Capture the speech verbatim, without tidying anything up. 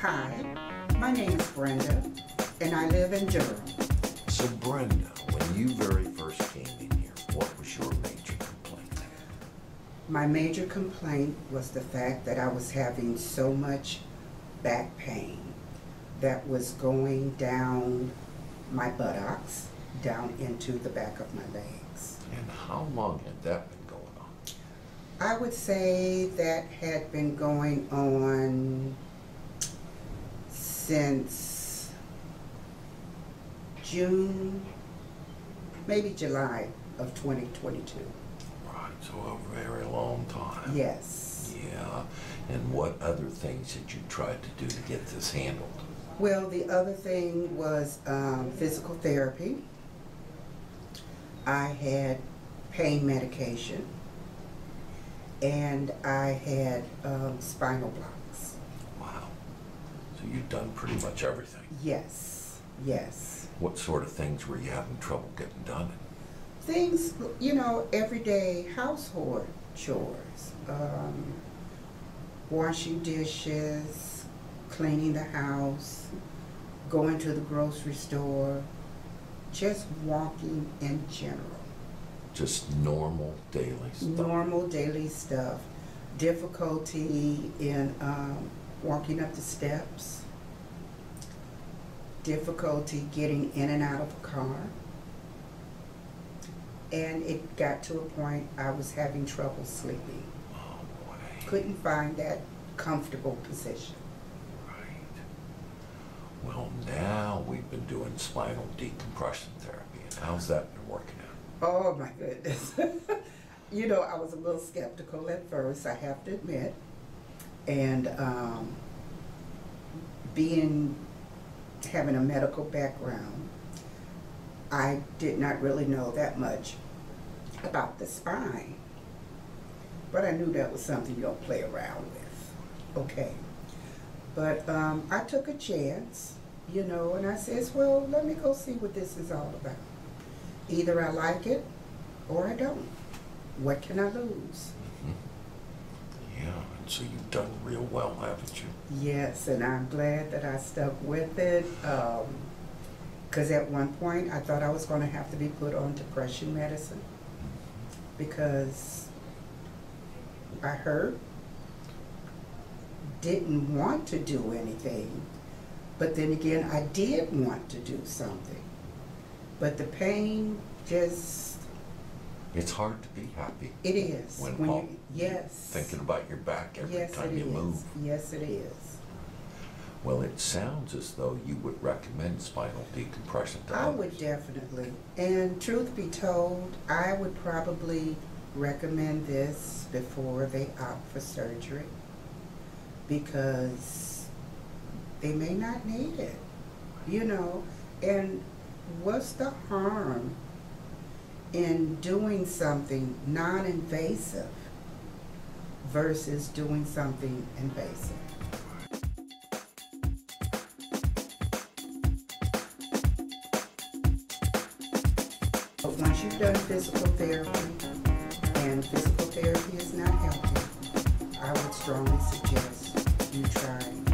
Hi, my name is Brenda, and I live in Durham. So Brenda, when you very first came in here, what was your major complaint? My major complaint was the fact that I was having so much back pain that was going down my buttocks, down into the back of my legs. And how long had that been going on? I would say that had been going on since June, maybe July of twenty twenty-two. Right, so a very long time. Yes. Yeah, and what other things did you try to do to get this handled? Well, the other thing was um, physical therapy. I had pain medication, and I had um, spinal blocks. Wow. So you've done pretty much everything. Yes, yes. What sort of things were you having trouble getting done? Things, you know, everyday household chores. Um, washing dishes, cleaning the house, going to the grocery store, just walking in general. Just normal daily stuff. Normal daily stuff. Difficulty in um, walking up the steps. Difficulty getting in and out of a car. And it got to a point I was having trouble sleeping. Oh boy. Couldn't find that comfortable position. Well, now we've been doing spinal decompression therapy, and how's that been working out? Oh, my goodness. You know, I was a little skeptical at first, I have to admit. And um, being, having a medical background, I did not really know that much about the spine. But I knew that was something you don't play around with. Okay. But um, I took a chance, you know, and I says, well, let me go see what this is all about. Either I like it or I don't. What can I lose? Mm-hmm. Yeah, and so you've done real well, haven't you? Yes, and I'm glad that I stuck with it. Because um, at one point, I thought I was going to have to be put on depression medicine because I hurt. Didn't want to do anything, but then again, I did want to do something. But the pain just... It's hard to be happy. It is. When, when you, yes. Thinking about your back every yes, time you is. move. Yes, it is. Well, it sounds as though you would recommend spinal decompression therapy. I would definitely. And truth be told, I would probably recommend this before they opt for surgery, because they may not need it, you know. And what's the harm in doing something non-invasive versus doing something invasive? But once you've done physical therapy, and physical therapy is not helping, I would strongly suggest you try